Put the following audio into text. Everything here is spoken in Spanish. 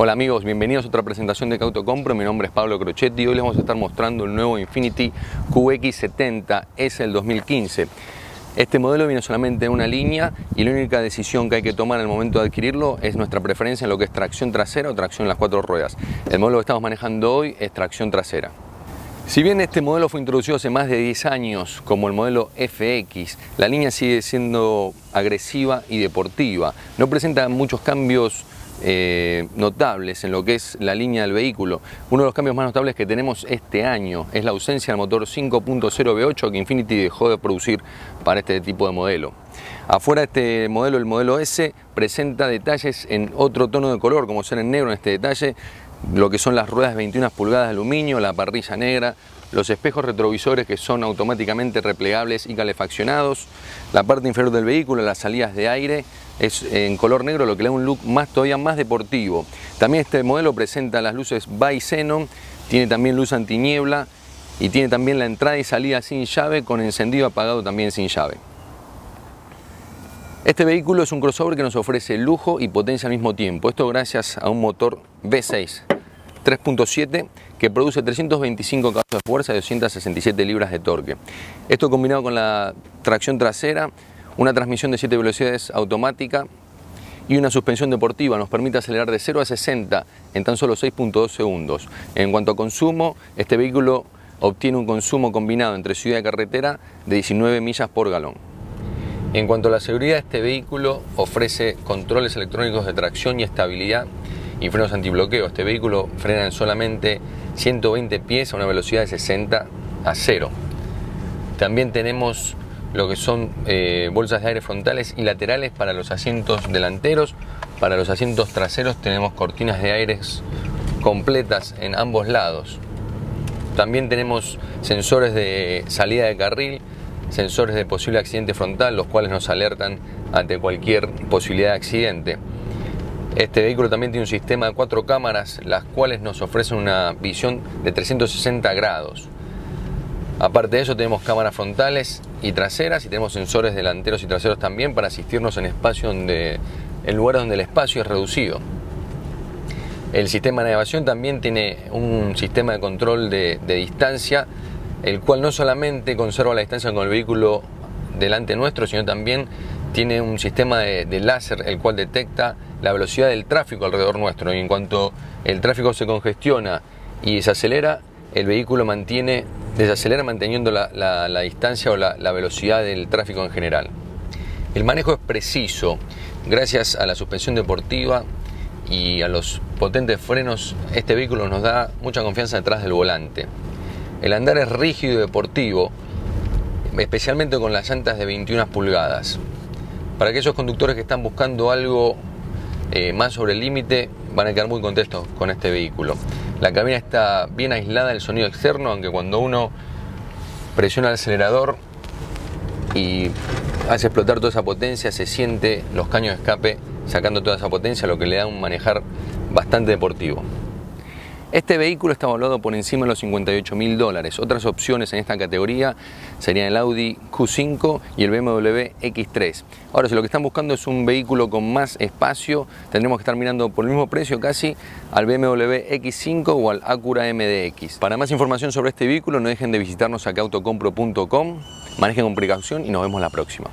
Hola amigos, bienvenidos a otra presentación de Cautocompro. Mi nombre es Pablo Crochetti y hoy les vamos a estar mostrando el nuevo Infiniti QX70, es el 2015. Este modelo viene solamente en una línea y la única decisión que hay que tomar al momento de adquirirlo es nuestra preferencia en lo que es tracción trasera o tracción en las cuatro ruedas. El modelo que estamos manejando hoy es tracción trasera. Si bien este modelo fue introducido hace más de 10 años como el modelo FX, la línea sigue siendo agresiva y deportiva. No presenta muchos cambios notables en lo que es la línea del vehículo. Uno de los cambios más notables que tenemos este año es la ausencia del motor 5.0 V8 que Infiniti dejó de producir para este tipo de modelo. Afuera este modelo, el modelo S, presenta detalles en otro tono de color, como ser en negro en este detalle, lo que son las ruedas 21 pulgadas de aluminio, la parrilla negra, los espejos retrovisores que son automáticamente replegables y calefaccionados, la parte inferior del vehículo, las salidas de aire, es en color negro, lo que le da un look todavía más deportivo. También este modelo presenta las luces by xenon, tiene también luz antiniebla y tiene también la entrada y salida sin llave, con encendido apagado también sin llave. Este vehículo es un crossover que nos ofrece lujo y potencia al mismo tiempo, esto gracias a un motor V6 3.7 que produce 325 caballos de fuerza y 267 libras de torque. Esto combinado con la tracción trasera, una transmisión de 7 velocidades automática y una suspensión deportiva nos permite acelerar de 0 a 60 en tan solo 6.2 segundos. En cuanto a consumo, este vehículo obtiene un consumo combinado entre ciudad y carretera de 19 millas por galón. En cuanto a la seguridad, este vehículo ofrece controles electrónicos de tracción y estabilidad y frenos antibloqueo. Este vehículo frena en solamente 120 pies a una velocidad de 60 a 0. También tenemos lo que son bolsas de aire frontales y laterales para los asientos delanteros. Para los asientos traseros tenemos cortinas de aire completas en ambos lados. También tenemos sensores de salida de carril, sensores de posible accidente frontal, los cuales nos alertan ante cualquier posibilidad de accidente. Este vehículo también tiene un sistema de 4 cámaras, las cuales nos ofrecen una visión de 360 grados. Aparte de eso, tenemos cámaras frontales y traseras y tenemos sensores delanteros y traseros también para asistirnos en espacio donde, en lugares donde el espacio es reducido. El sistema de navegación también tiene un sistema de control de distancia, el cual no solamente conserva la distancia con el vehículo delante nuestro, sino también tiene un sistema de láser, el cual detecta la velocidad del tráfico alrededor nuestro, y en cuanto el tráfico se congestiona y desacelera, el vehículo desacelera manteniendo la distancia o la velocidad del tráfico en general. El manejo es preciso gracias a la suspensión deportiva y a los potentes frenos. Este vehículo nos da mucha confianza detrás del volante. El andar es rígido y deportivo, especialmente con las llantas de 21 pulgadas. Para aquellos conductores que están buscando algo más sobre el límite, van a quedar muy contentos con este vehículo. La cabina está bien aislada del sonido externo, aunque cuando uno presiona el acelerador y hace explotar toda esa potencia, se siente los caños de escape sacando toda esa potencia, lo que le da un manejar bastante deportivo. Este vehículo está evaluado por encima de los $58.000. Otras opciones en esta categoría serían el Audi Q5 y el BMW X3. Ahora, si lo que están buscando es un vehículo con más espacio, tendremos que estar mirando por el mismo precio casi al BMW X5 o al Acura MDX. Para más información sobre este vehículo, no dejen de visitarnos acá autocompro.com. Manejen con precaución y nos vemos la próxima.